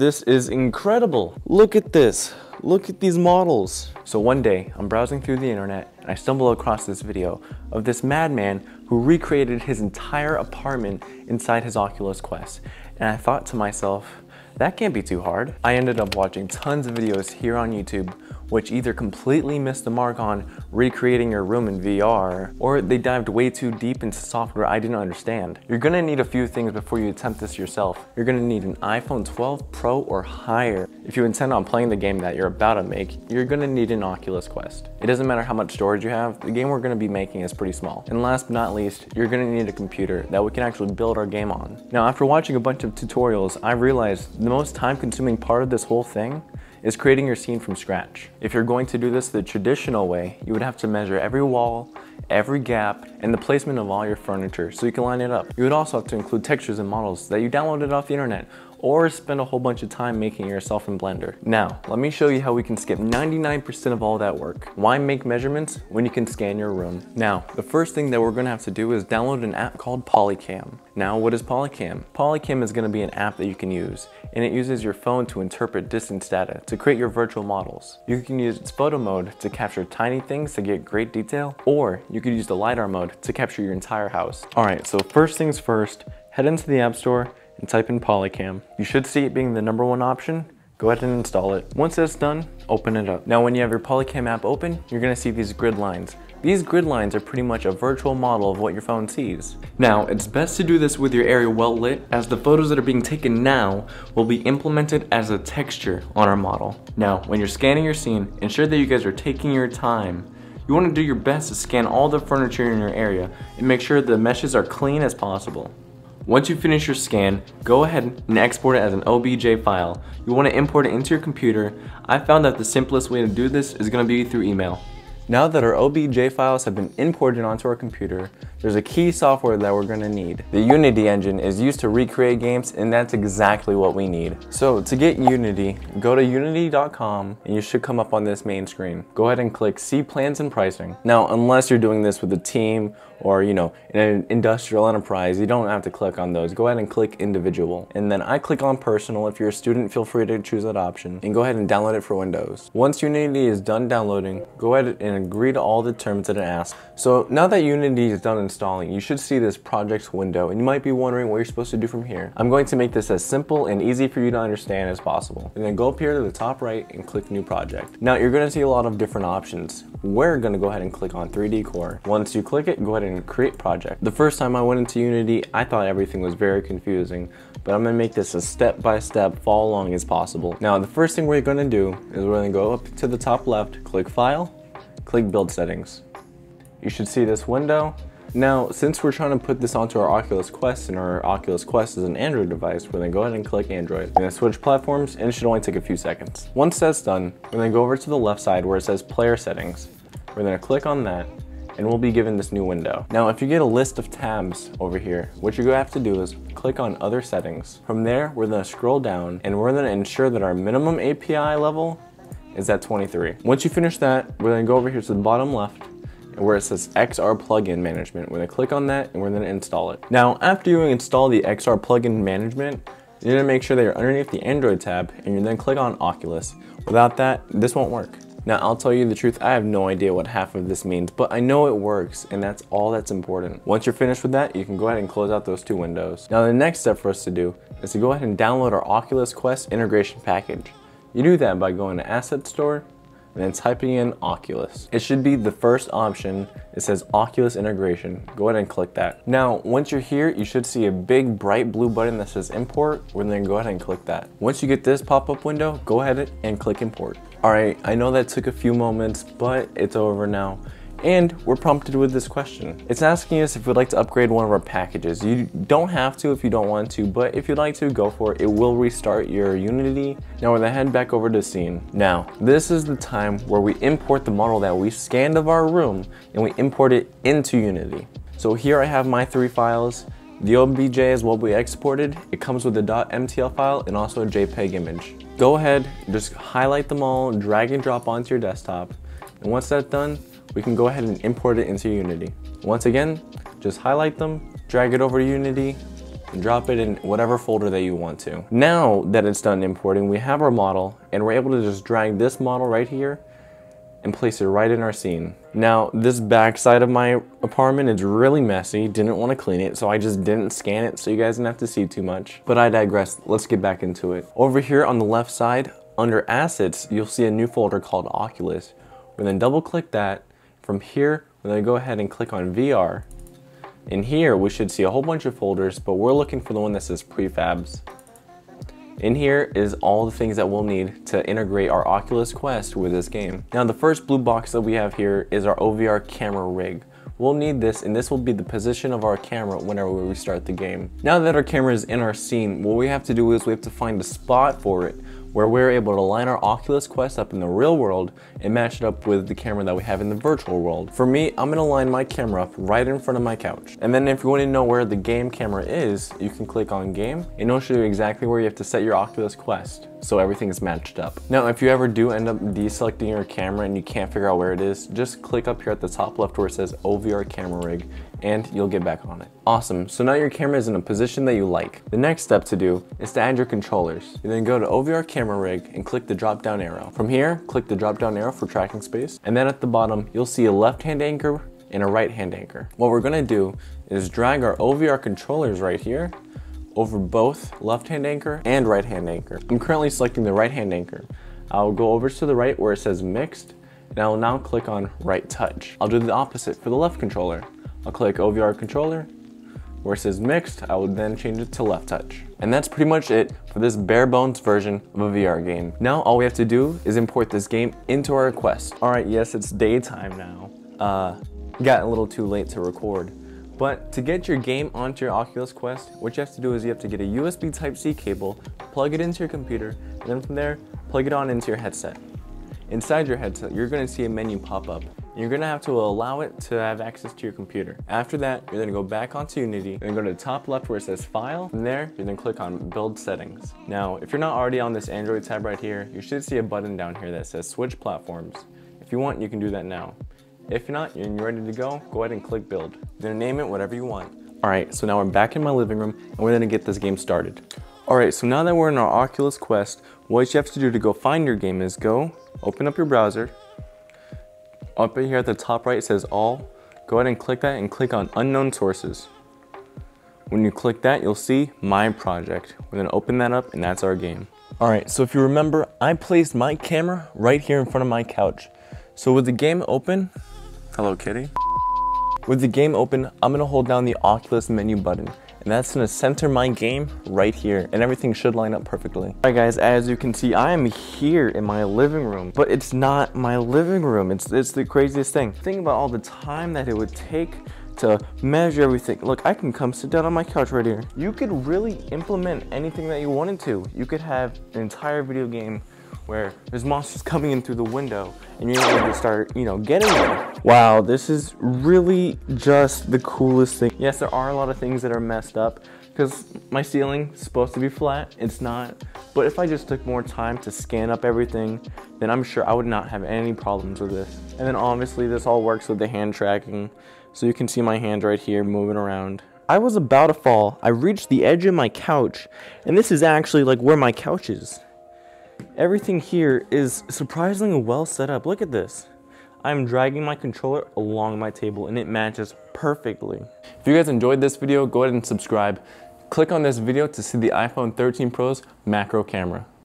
This is incredible. Look at this. Look at these models. So one day, I'm browsing through the internet and I stumble across this video of this madman who recreated his entire apartment inside his Oculus Quest. And I thought to myself, that can't be too hard. I ended up watching tons of videos here on YouTube which either completely missed the mark on recreating your room in VR, or they dived way too deep into software I didn't understand. You're gonna need a few things before you attempt this yourself. You're gonna need an iPhone 12 Pro or higher. If you intend on playing the game that you're about to make, you're gonna need an Oculus Quest. It doesn't matter how much storage you have, the game we're gonna be making is pretty small. And last but not least, you're gonna need a computer that we can actually build our game on. Now, after watching a bunch of tutorials, I realized the most time-consuming part of this whole thing is creating your scene from scratch. If you're going to do this the traditional way, you would have to measure every wall, every gap, and the placement of all your furniture so you can line it up. You would also have to include textures and models that you downloaded off the internet, or spend a whole bunch of time making yourself in Blender. Now, let me show you how we can skip 99% of all that work. Why make measurements when you can scan your room? Now, the first thing that we're gonna have to do is download an app called Polycam. Now, what is Polycam? Polycam is gonna be an app that you can use, and it uses your phone to interpret distance data to create your virtual models. You can use its photo mode to capture tiny things to get great detail, or you could use the LiDAR mode to capture your entire house. All right, so first things first, head into the App Store and type in Polycam. You should see it being the #1 option. Go ahead and install it. Once that's done, open it up. Now, when you have your Polycam app open, you're gonna see these grid lines. These grid lines are pretty much a virtual model of what your phone sees. Now, it's best to do this with your area well lit, as the photos that are being taken now will be implemented as a texture on our model. Now, when you're scanning your scene, ensure that you guys are taking your time. You wanna do your best to scan all the furniture in your area and make sure the meshes are clean as possible. Once you finish your scan, go ahead and export it as an OBJ file. You want to import it into your computer. I found that the simplest way to do this is going to be through email. Now that our OBJ files have been imported onto our computer, there's a key software that we're going to need. The Unity engine is used to recreate games, and that's exactly what we need. So to get Unity, go to unity.com and you should come up on this main screen. Go ahead and click See Plans and Pricing. Now, unless you're doing this with a team or, you know, in an industrial enterprise, you don't have to click on those. Go ahead and click Individual. And then I click on Personal. If you're a student, feel free to choose that option and go ahead and download it for Windows. Once Unity is done downloading, go ahead and agree to all the terms that it asks. So now that Unity is done installing, you should see this projects window, and you might be wondering what you're supposed to do from here. I'm going to make this as simple and easy for you to understand as possible. And then go up here to the top right and click New Project. Now, you're gonna see a lot of different options. We're gonna go ahead and click on 3D Core. Once you click it, go ahead and create project. The first time I went into Unity, I thought everything was very confusing, but I'm gonna make this as step-by-step, follow along as possible. Now, the first thing we're gonna do is we're gonna go up to the top left, click File, click Build Settings. You should see this window. Now, since we're trying to put this onto our Oculus Quest, and our Oculus Quest is an Android device, we're gonna go ahead and click Android. We're gonna switch platforms, and it should only take a few seconds. Once that's done, we're gonna go over to the left side where it says Player Settings. We're gonna click on that, and we'll be given this new window. Now, if you get a list of tabs over here, what you're gonna have to do is click on Other Settings. From there, we're gonna scroll down, and we're gonna ensure that our minimum API level is at 23. Once you finish that, we're gonna go over here to the bottom left where it says XR plugin management. We're gonna click on that and we're gonna install it. Now, after you install the XR plugin management, you're gonna make sure that you're underneath the Android tab and you then click on Oculus. Without that, this won't work. Now, I'll tell you the truth, I have no idea what half of this means, but I know it works, and that's all that's important. Once you're finished with that, you can go ahead and close out those two windows. Now, the next step for us to do is to go ahead and download our Oculus Quest integration package. You do that by going to Asset Store and then typing in Oculus. It should be the first option. It says Oculus Integration. Go ahead and click that. Now, once you're here, you should see a big bright blue button that says Import. We're then go ahead and click that. Once you get this pop-up window, go ahead and click Import. All right, I know that took a few moments, but it's over now. And we're prompted with this question. It's asking us if we'd like to upgrade one of our packages. You don't have to if you don't want to, but if you'd like to, go for it. It will restart your Unity. Now we're gonna head back over to scene. Now, this is the time where we import the model that we scanned of our room and we import it into Unity. So here I have my 3 files. The OBJ is what we exported. It comes with a .mtl file and also a JPEG image. Go ahead, just highlight them all, drag and drop onto your desktop. And once that's done, we can go ahead and import it into Unity. Once again, just highlight them, drag it over to Unity, drop it in whatever folder that you want to. Now that it's done importing, we have our model and we're able to just drag this model right here and place it right in our scene. Now, this back side of my apartment is really messy. Didn't want to clean it, so I just didn't scan it so you guys didn't have to see too much. But I digress, let's get back into it. Over here on the left side, under assets, you'll see a new folder called Oculus. We're then double click that. From here, we're gonna go ahead and click on VR. In here, we should see a whole bunch of folders, but we're looking for the one that says prefabs. In here is all the things that we'll need to integrate our Oculus Quest with this game. Now the first blue box that we have here is our OVR camera rig. We'll need this, and this will be the position of our camera whenever we restart the game. Now that our camera is in our scene, what we have to do is we have to find a spot for it where we're able to line our Oculus Quest up in the real world and match it up with the camera that we have in the virtual world. For me, I'm gonna line my camera up right in front of my couch. And then if you wanna know where the game camera is, you can click on game and it'll show you exactly where you have to set your Oculus Quest so everything is matched up. Now, if you ever do end up deselecting your camera and you can't figure out where it is, just click up here at the top left where it says OVR camera rig and you'll get back on it. Awesome, so now your camera is in a position that you like. The next step to do is to add your controllers. You then go to OVR camera rig and click the drop down arrow. From here, click the drop down arrow for tracking space. And then at the bottom, you'll see a left hand anchor and a right hand anchor. What we're gonna do is drag our OVR controllers right here over both left hand anchor and right hand anchor. I'm currently selecting the right hand anchor. I'll go over to the right where it says mixed, and I'll now click on right touch. I'll do the opposite for the left controller. I'll click OVR controller, where it says mixed, I will then change it to left touch. And that's pretty much it for this bare bones version of a VR game. Now all we have to do is import this game into our Quest. All right, yes, it's daytime now. Got a little too late to record. But to get your game onto your Oculus Quest, what you have to do is you have to get a USB Type-C cable, plug it into your computer, and then from there, plug it on into your headset. Inside your headset, you're gonna see a menu pop up. You're gonna have to allow it to have access to your computer. After that, you're gonna go back onto Unity, and go to the top left where it says File. From there, you're gonna click on Build Settings. Now, if you're not already on this Android tab right here, you should see a button down here that says Switch Platforms. If you want, you can do that now. If you're not, and you're ready to go, go ahead and click Build. Then name it whatever you want. All right, so now we're back in my living room, and we're gonna get this game started. All right, so now that we're in our Oculus Quest, what you have to do to go find your game is go open up your browser. Up here at the top right, it says all. Go ahead and click that and click on unknown sources. When you click that, you'll see my project. We're gonna open that up and that's our game. All right, so if you remember, I placed my camera right here in front of my couch. So with the game open, hello kitty. With the game open, I'm gonna hold down the Oculus menu button. And that's gonna center my game right here, and everything should line up perfectly. All right guys, as you can see, I am here in my living room, but it's not my living room. It's the craziest thing. Think about all the time that it would take to measure everything. Look, I can come sit down on my couch right here. You could really implement anything that you wanted to. You could have an entire video game where there's monsters coming in through the window and you're going to start, you know, getting them. Wow, this is really just the coolest thing. Yes, there are a lot of things that are messed up because my ceiling is supposed to be flat. It's not. But if I just took more time to scan up everything, then I'm sure I would not have any problems with this. And then obviously this all works with the hand tracking. So you can see my hand right here moving around. I was about to fall. I reached the edge of my couch, and this is actually like where my couch is. Everything here is surprisingly well set up. Look at this. I'm dragging my controller along my table and it matches perfectly. If you guys enjoyed this video, go ahead and subscribe. Click on this video to see the iPhone 13 Pro's macro camera.